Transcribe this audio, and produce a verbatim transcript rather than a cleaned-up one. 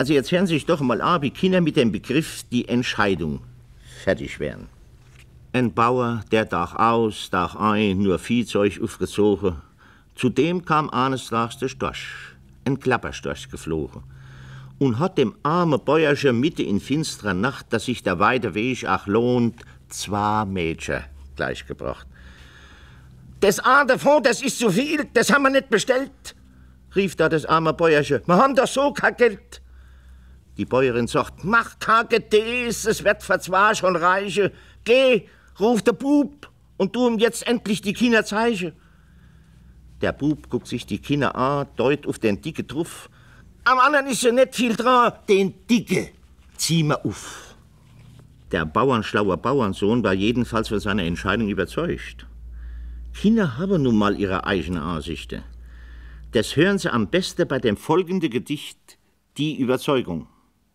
Also jetzt hören Sie sich doch mal an, wie Kinder mit dem Begriff die Entscheidung fertig werden. Ein Bauer, der Tag aus, Tag ein, nur Viehzeug aufgezogen. Zudem kam eines Tages der Storch, ein Klapperstorch geflogen. Und hat dem armen Bäuersche Mitte in finsterer Nacht, dass sich der weite Weg auch lohnt, zwei Mädchen gleichgebracht. Das eine davon, das ist zu viel, das haben wir nicht bestellt, rief da das arme Bäuersche. Wir haben doch so kein Geld. Die Bäuerin sagt, mach kein Gedees, es wird für zwei schon reichen. Geh, ruf der Bub und tu ihm jetzt endlich die Kinder zeichen. Der Bub guckt sich die Kinder an, deut auf den Dicke drauf. Am anderen ist ja nicht viel dran, den Dicke zieh mir auf. Der bauernschlaue Bauernsohn war jedenfalls von seiner Entscheidung überzeugt. Kinder haben nun mal ihre eigenen Ansichten. Das hören Sie am besten bei dem folgenden Gedicht, Die Überzeugung.